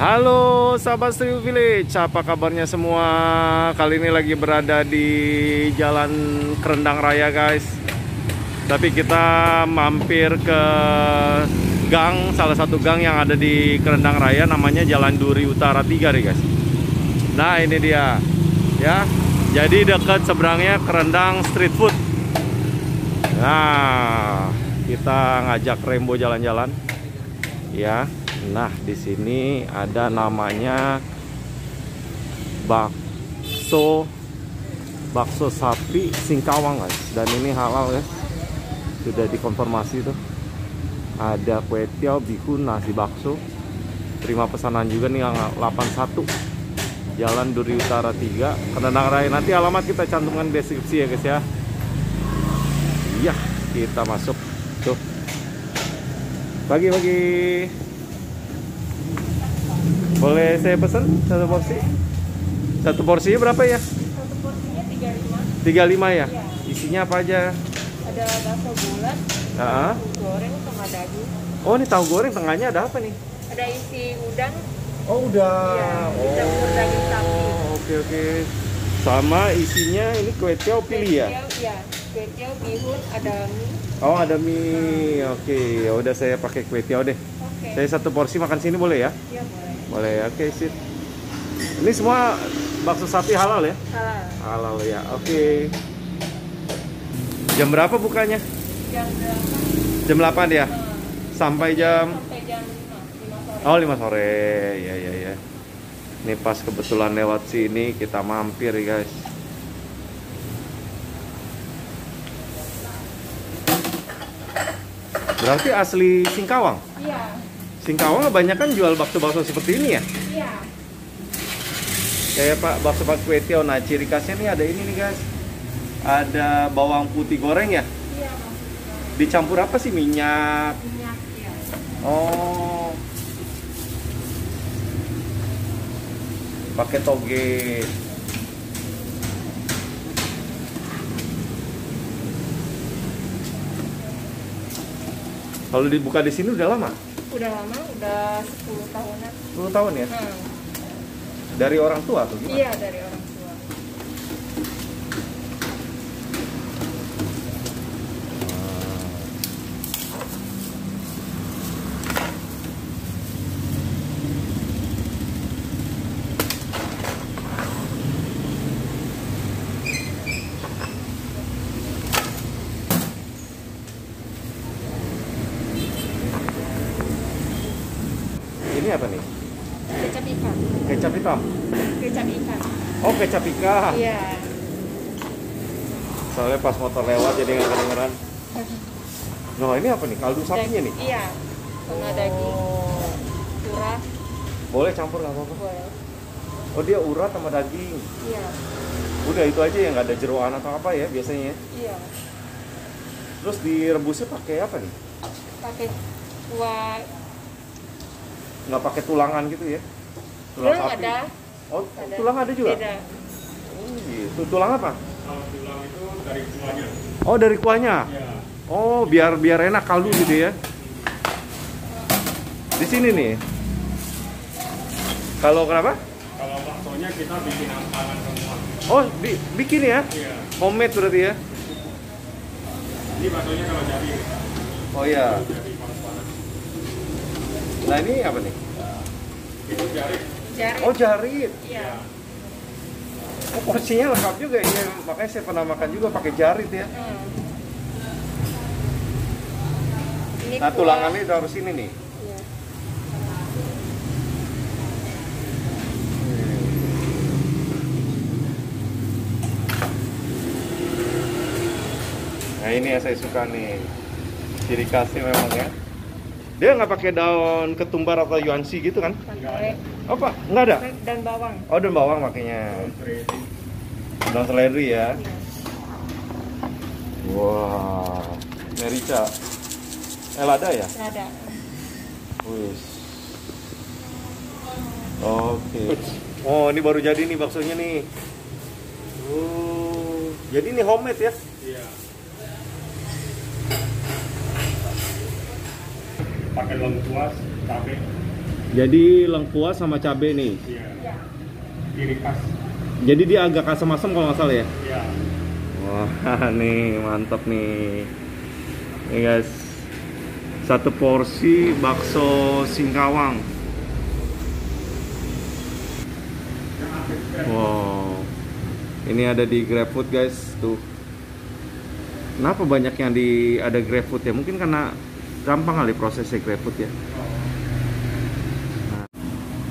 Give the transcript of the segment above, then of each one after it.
Halo sahabat Street Food Village, apa kabarnya semua? Kali ini lagi berada di Jalan Kerendang Raya guys. Tapi kita mampir ke gang, salah satu gang yang ada di Kerendang Raya, namanya Jalan Duri Utara 3 nih guys. Nah ini dia ya. Jadi dekat seberangnya Kerendang Street Food. Nah, kita ngajak Rambo jalan-jalan. Ya. Nah, di sini ada namanya bakso sapi Singkawang guys. Dan ini halal guys. Sudah dikonfirmasi tuh. Ada kue tiaw, bihun, nasi bakso. Terima pesanan juga nih 81. Jalan Duri Utara 3, Kerendang Raya. Nanti alamat kita cantumkan deskripsi ya guys ya. Iya, kita masuk tuh. Pagi-pagi. Boleh saya pesan satu porsi? Satu porsinya berapa ya? Satu porsinya 35. 35 ya? Isinya apa aja? Ada bakso bulat, tahu goreng, sama daging. Oh, ini tahu goreng tengahnya ada apa nih? Ada isi udang. Oh, udang. Ya, dicampur daging sapi. Oke. Sama isinya ini kue tiaw pilih ya? Iya. Kue tiaw, bihun, ada mie. Oh, ada mie. Oke. Ya udah saya pakai kue tiaw deh. Okay. Saya satu porsi makan sini boleh ya? Iya, boleh. Boleh, oke sip. Ini semua bakso sapi halal ya? Halal ya, oke. Jam berapa bukanya? Jam 8. Jam 8 ya? Sampai jam 5 sore. Oh, 5 sore, ya. Ini pas kebetulan lewat sini kita mampir ya guys. Berarti asli Singkawang? Iya. Singkawang kebanyakan jual bakso-bakso seperti ini ya? Iya. Kayak Pak, bakso Pak kue tiaw. Nah, ciri khasnya nih ada ini nih guys. Ada bawang putih goreng ya? Iya. Dicampur apa sih? Minyak? Minyak ya. Oh. Pakai toge. Kalau dibuka di sini udah lama? Udah lama, udah 10 tahunan. 10 tahun ya? Dari orang tua atau gimana? Iya, dari orang tua. Apa nih? Kecap ikan. Kecap hitam? Kecap ikan. Oh, kecap ikan. Iya. Soalnya pas motor lewat jadi nggak kedengeran. Nah, ini apa nih? Kaldu sapinya nih? Iya. Tengah daging. Urat. Boleh campur nggak apa-apa? Boleh. Oh, dia urat sama daging. Iya. Udah itu aja ya, nggak ada jeroan atau apa ya biasanya? Iya. Terus direbusnya pakai apa nih? Pakai kuah. Nggak pakai tulangan gitu ya? Tulang sapi. Ada. Oh, ada. Tulang ada juga? Beda. Oh, gitu. Tulang apa? Kalau tulang itu dari kuahnya. Oh, dari kuahnya? Ya. Oh, biar enak kaldu gitu ya? Di sini nih? Kalau kenapa? Kalau baksonya kita bikin tangan semua. Oh, bikin ya? Iya. Homemade berarti ya? Ini baksonya kalau jadi. Oh iya. Nah ini apa nih? Itu jarit. Oh, jarit. Iya. Oh, porsinya lengkap juga ya. Makanya saya pernah makan juga pakai jarit ya. Nah, tulangannya itu harus ini nih. Iya. Nah ini yang saya suka nih. Ciri khasnya memang ya. Dia nggak pakai daun ketumbar atau yuansi gitu kan? Apa? Nggak ada? Dan bawang. Oh, dan bawang makanya. Daun seledri ya. Wah, wow. Merica. Lada ya? Lada. Wih. Oke. Oh, ini baru jadi nih baksonya nih. Jadi ini homemade ya? Iya. Pakai lengkuas, cabai. Jadi lengkuas sama cabai nih. Iya. Ciri khas. Jadi dia agak asam-asam kalau nggak salah ya? Iya. Wah, nih mantap nih. Nih guys, satu porsi bakso Singkawang. Wow. Ini ada di GrabFood guys, tuh. Kenapa banyak yang ada GrabFood ya? Mungkin karena gampang kali prosesnya GrabFood ya.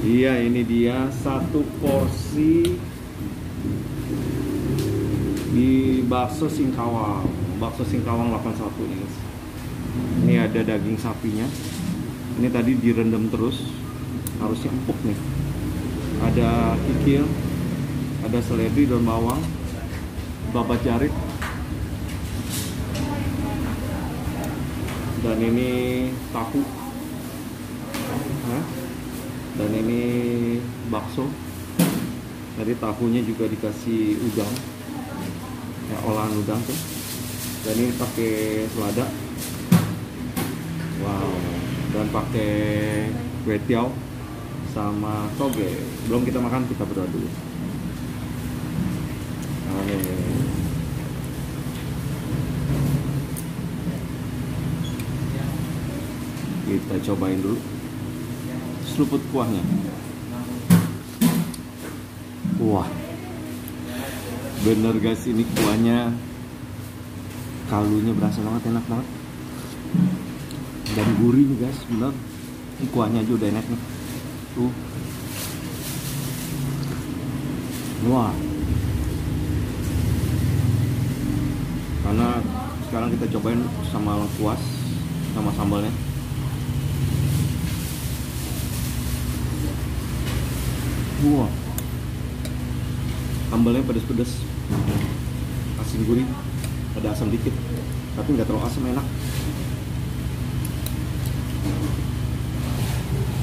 Iya, ini dia satu porsi di bakso Singkawang. Bakso Singkawang 81 ini. Ini ada daging sapinya. Ini tadi direndam terus. Harusnya empuk nih. Ada kikil, ada seledri, daun bawang, babat jarit. Dan ini tahu. Hah? Dan ini bakso, jadi tahunya juga dikasih udang ya, olahan udang tuh. Dan ini pakai selada, wow. Dan pakai kue tiaw sama toge. Belum kita makan, kita berdoa dulu. Kita cobain dulu luput kuahnya. Wah, bener guys, ini kuahnya, kalunya berasa banget, enak banget dan gurih nih guys, bener. Ini kuahnya aja udah enak nih tuh. Wah, karena sekarang kita cobain sama lengkuas sama sambalnya. Wow. Sambalnya pedas-pedas, asin gurih, ada asam dikit, tapi nggak terlalu asam, enak.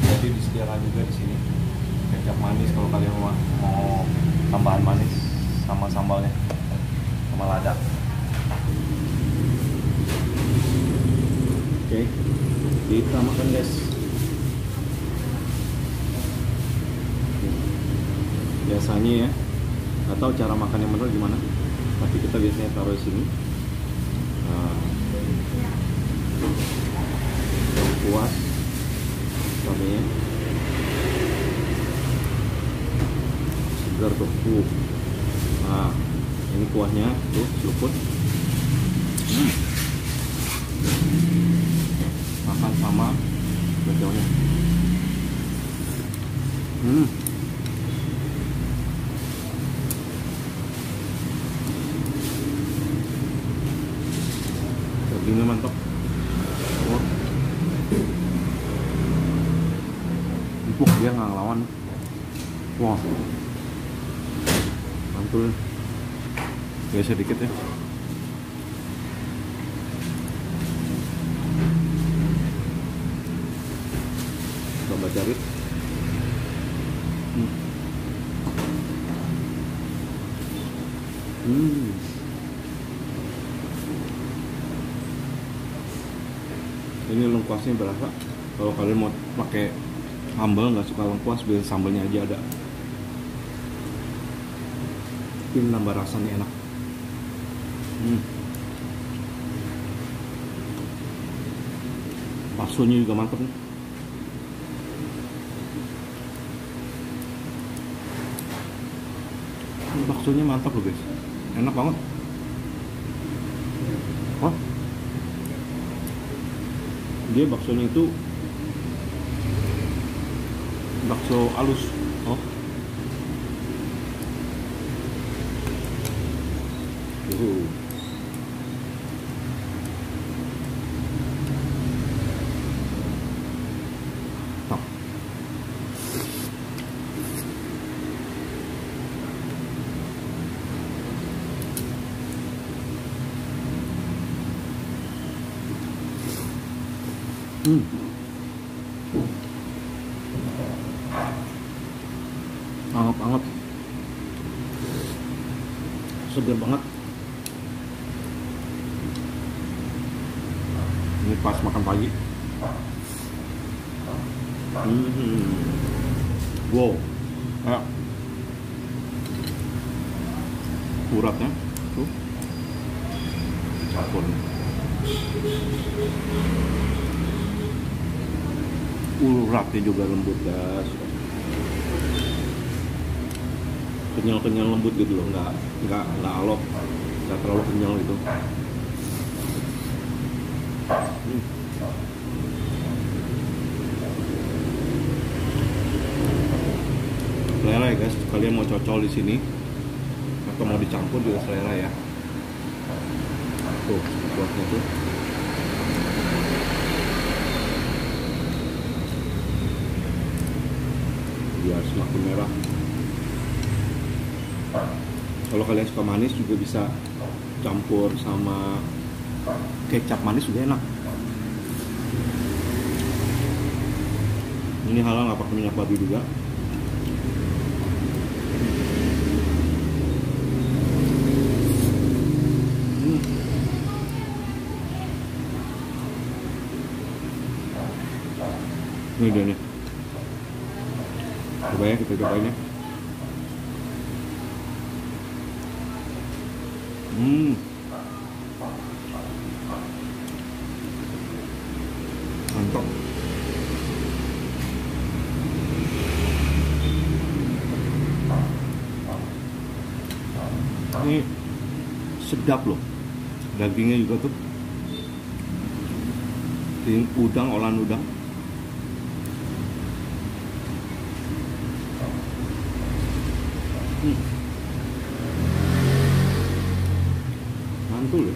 Jadi disediakan juga di sini kecap manis kalau kalian mau tambahan manis sama sambalnya, sama lada. Oke, kita makan guys. Biasanya ya, nggak tahu cara makan yang benar gimana, tapi kita biasanya taruh di sini. Kuas sambalnya segar tuh. Nah, ini kuahnya tuh luput. Makan sama kecapnya. Ini mantap. Wah, empuk, dia nggak ngelawan. Wah, mantul. Biasa dikit ya. Coba cari. Ini lengkuasnya berasa. Kalau kalian mau pakai sambal, nggak suka lengkuas, biar sambalnya aja ada. Ini nambah rasanya enak. Baksonya juga mantep nih. Baksonya mantap loh guys, enak banget. Wah, dia baksonya itu bakso halus. Oh, tak. Anget-anget, segar banget. Ini pas makan pagi. Wow, enak. Uratnya tuh campur. Uratnya juga lembut, guys. Kenyal-kenyal lembut gitu loh, nggak alot, nggak terlalu kenyal gitu. Selera ya guys, kalian mau cocol di sini atau mau dicampur juga selera ya. Tuh, buatnya tuh. Biar semakin merah. Kalau kalian suka manis juga bisa campur sama kecap manis juga enak. Ini halal, nggak pakai minyak babi juga. Ini dia nih. Coba ya kita cobain ya. Mantap. Ini sedap loh. Dagingnya juga tuh. Ini udang, olahan udang. Mantul ya.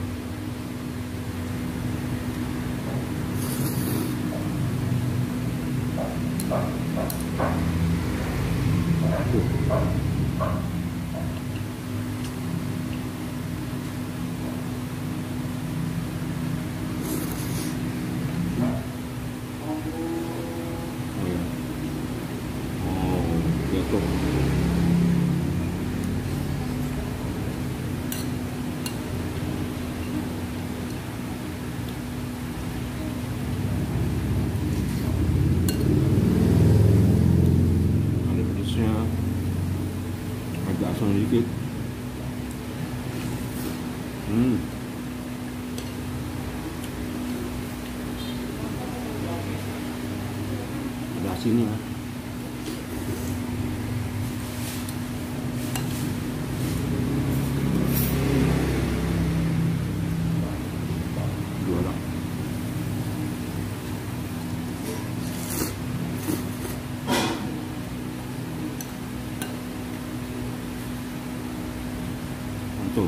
Sedikit. Ada asinnya. Dua lah. Tuh.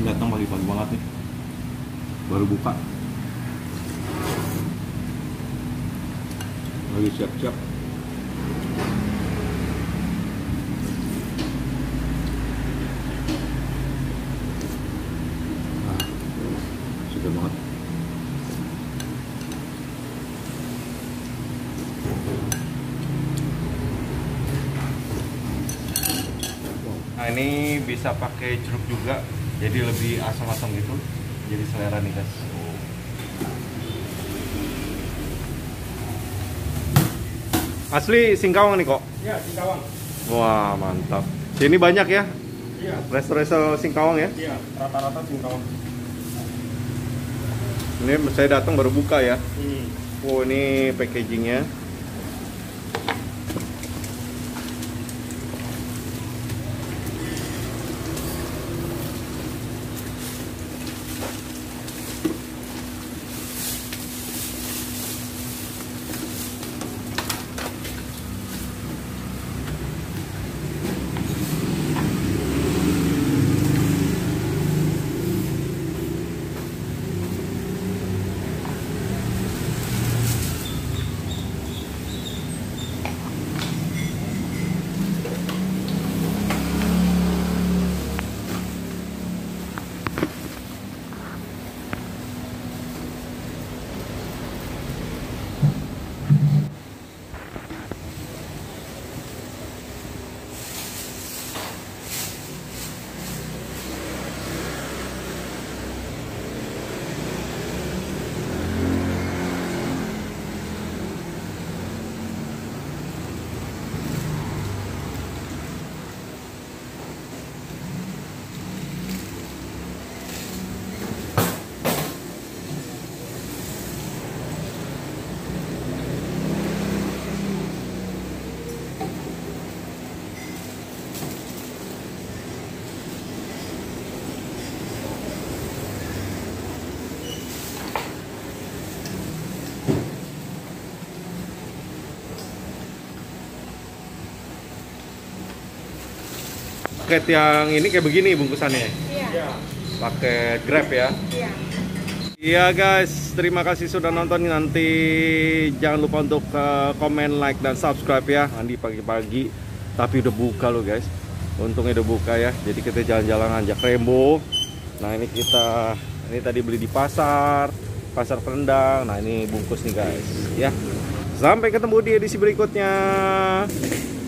Datang pagi-pagi banget nih, baru buka, lagi siap-siap. Nah, sudah banget. Nah, ini bisa pakai jeruk juga, jadi lebih asam-asam gitu, jadi selera nih guys. Asli Singkawang nih kok? Iya, Singkawang. Wah, mantap. Ini banyak ya? Iya. Resto-resto Singkawang ya? Iya, rata-rata Singkawang. Ini saya datang baru buka ya. Wow, ini packagingnya. paket yang ini kayak begini bungkusannya. Iya. Paket Grab ya. Iya. Iya guys, terima kasih sudah nonton. Nanti jangan lupa untuk komen, like, dan subscribe ya. Andi pagi-pagi, tapi udah buka loh guys. Untungnya udah buka ya. Jadi kita jalan-jalan aja ke Rambo. Nah ini kita, ini tadi beli di pasar Kerendang. Nah ini bungkus nih guys. Ya. Sampai ketemu di edisi berikutnya.